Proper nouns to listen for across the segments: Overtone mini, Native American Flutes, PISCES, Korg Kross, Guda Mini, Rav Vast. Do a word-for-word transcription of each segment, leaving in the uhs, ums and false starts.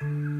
Thank you.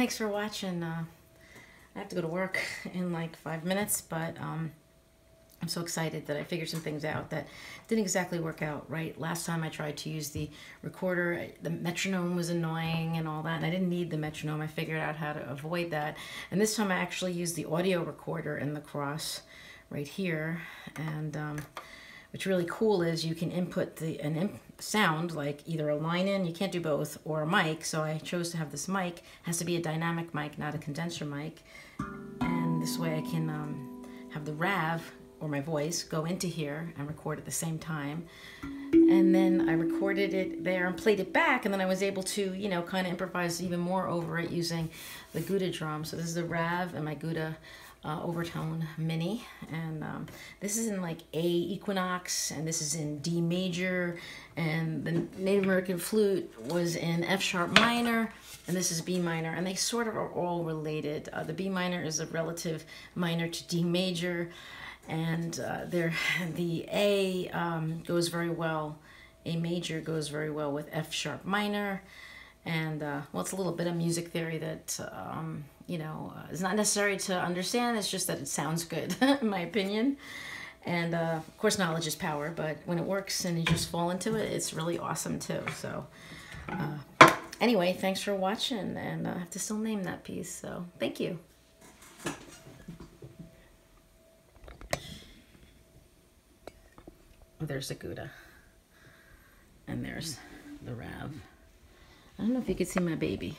thanks for watching. Uh, I have to go to work in like five minutes, but um, I'm so excited that I figured some things out that didn't exactly work out right. Last time I tried to use the recorder, the metronome was annoying and all that, and I didn't need the metronome. I figured out how to avoid that. And this time I actually used the audio recorder in the Kross right here. And um, what's really cool is you can input the an imp sound, like either a line in, you can't do both, or a mic. So I chose to have this mic. It has to be a dynamic mic, not a condenser mic. And this way I can um, have the Rav, or my voice, go into here and record at the same time. And then I recorded it there and played it back, and then I was able to, you know, kind of improvise even more over it using the Guda drum. So this is the Rav and my Guda uh, Overtone Mini. And um, this is in like A Equinox, and this is in D major, and the Native American Flute was in F sharp minor, and this is B minor, and they sort of are all related. Uh, the B minor is a relative minor to D major, and uh, there, the A um, goes very well, A major goes very well with F sharp minor, and uh, well, it's a little bit of music theory that, um, you know, uh, is not necessary to understand, it's just that it sounds good, in my opinion. And uh, of course, knowledge is power, but when it works and you just fall into it, it's really awesome too. So uh, anyway, thanks for watching, and I have to still name that piece, so thank you. There's the Guda, and there's the Rav. I don't know if you can see my baby.